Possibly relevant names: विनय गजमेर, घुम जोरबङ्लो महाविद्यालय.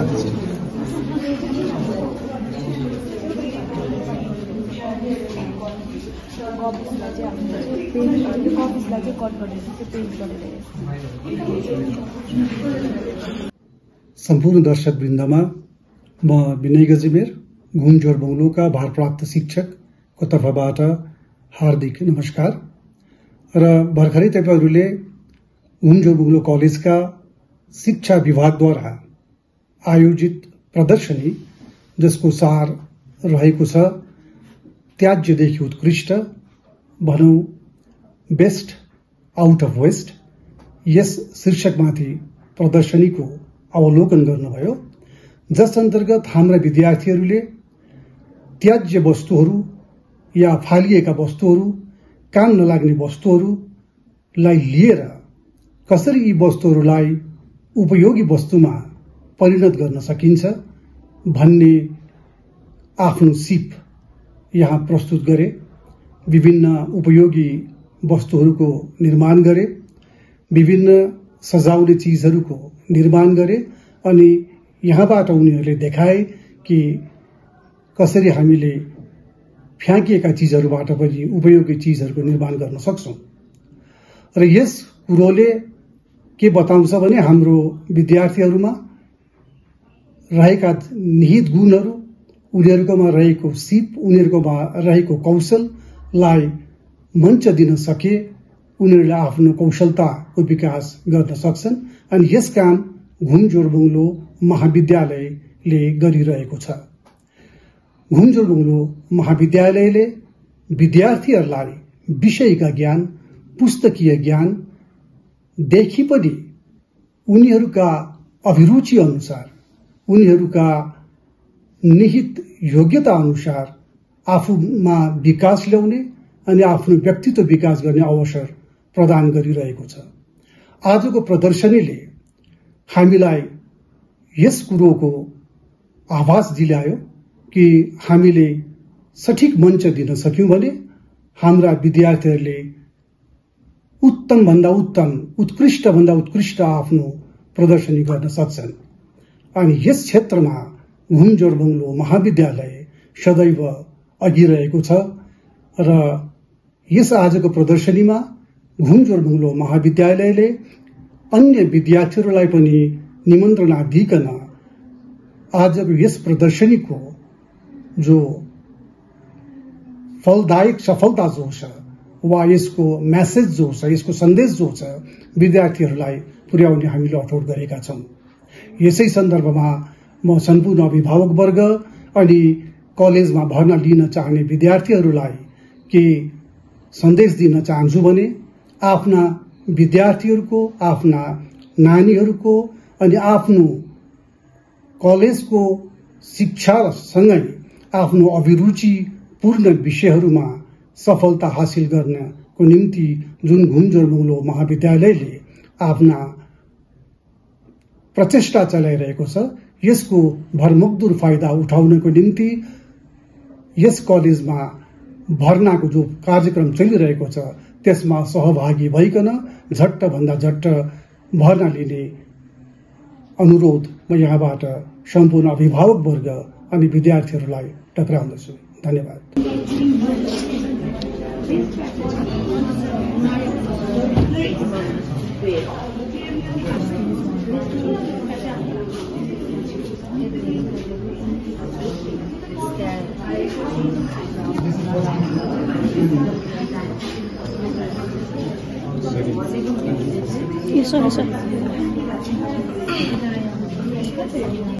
सम्पूर्ण दर्शक वृन्दमा म विनय गजमेर घुम जोरबङ्लो का भारप्राप्त शिक्षक को तर्फबाट हार्दिक नमस्कार र भर्खरै तपाईहरुले घुम जोरबङ्लो कलेज का शिक्षा विभाग द्वारा आयोजित प्रदर्शनी जिसको सार रहेको छ त्याज्यदेखि उत्कृष्ट भनौं बेस्ट आउट अफ वेस्ट यस शीर्षकमाथि प्रदर्शनीको अवलोकन गर्नुभयो जस अन्तर्गत हाम्रा विद्यार्थीहरूले त्याज्य वस्तुहरू या फालिएका वस्तुहरू काम नलाग्ने वस्तुहरूलाई लिएर कसरी यी वस्तुहरूलाई उपयोगी वस्तुमा परिणत गर्न सकिन्छ भन्ने आफ्नो सिप यहाँ प्रस्तुत गरे। विभिन्न उपयोगी वस्तुहरूको निर्माण गरे, विभिन्न सजाउने चीजहरूको निर्माण गरे अनि यहाँबाट उनीहरूले देखाए कि कसरी हामीले फ्याँकिएका चीजहरूबाट पनि उपयोगी चीजहरूको निर्माण गर्न सक्छौं र यस कुरोले के बताउँछ भने हाम्रो विद्यार्थीहरूमा रहेका निहित गुणहरू, उनीहरूकोमा रहेको सिप, उनीहरूकोमा रहेको कौशललाई मञ्च दिन सके उनीहरूले आफ्नो कौशलताको विकास गर्न सक्छन् अनि यस काम घुम जोरबङ्लो महाविद्यालयले गरिरहेको छ। घुम जोरबङ्लो महाविद्यालयले विद्यार्थीहरूलाई विषयका ज्ञान, पुस्तकीय ज्ञान देखि पनि उनीहरूका अभिरुचि अनुसार, उनीहरूका निहित योग्यता अनुसार आफूमा विकास ल्याउने अनि आफ्नो व्यक्तित्व विकास गर्ने अवसर प्रदान गरिरहेको छ। आजको प्रदर्शनीले हामीलाई यस कुरोको आभास दिलायो कि हामीले सठिक मञ्च दिन सक्यौं भने हाम्रा विद्यार्थीहरूले उत्तम भन्दा उत्तम, उत्कृष्ट भन्दा उत्कृष्ट आफ्नो प्रदर्शनी गर्न सक्छन् अनि यस क्षेत्रमा घुम जोरबङ्लो महाविद्यालय सदैव अघि रहेको छ र यस आजको प्रदर्शनीमा घुम जोरबङ्लो महाविद्यालयले अन्य विद्यार्थीहरूलाई पनि निमन्त्रणा दिइकन आजको यस प्रदर्शनीको जो फलदायक सफलता जो छ वा यसको मेसेज जो छ, यसको सन्देश जो छ विद्यार्थीहरूलाई पुर्याउने हामीले अठोट गरेका छौं। यसै सन्दर्भमा म सम्पूर्ण अभिभावक वर्ग अनि कलेजमा भर्ना लिन चाहने विद्यार्थीहरूलाई के सन्देश दिन चाहन्छु भने आफ्ना विद्यार्थीहरूको, आफ्ना नानीहरूको अनि आफ्नो कलेजको शिक्षासँगै आफ्नो अभिरुचिपूर्ण विषयहरूमा सफलता हासिल गर्नको निम्ति जुन घुम जोरबङ्लो महाविद्यालयले आफ्ना प्रचेष्टा चलाइरहेको छ यसको भरमग्दुर फाइदा उठाउनको निम्ति यस कलेजमा भर्नाको जो कार्यक्रम चलिरहेको छ त्यसमा सहभागी भइकन झट्ट भन्दा झट्ट भर्ना लिने अनुरोध म यहाँबाट सम्पूर्ण अभिभावक वर्ग अनि विद्यार्थीहरूलाई टक्राउँदछु। धन्यवाद। Yes, sir.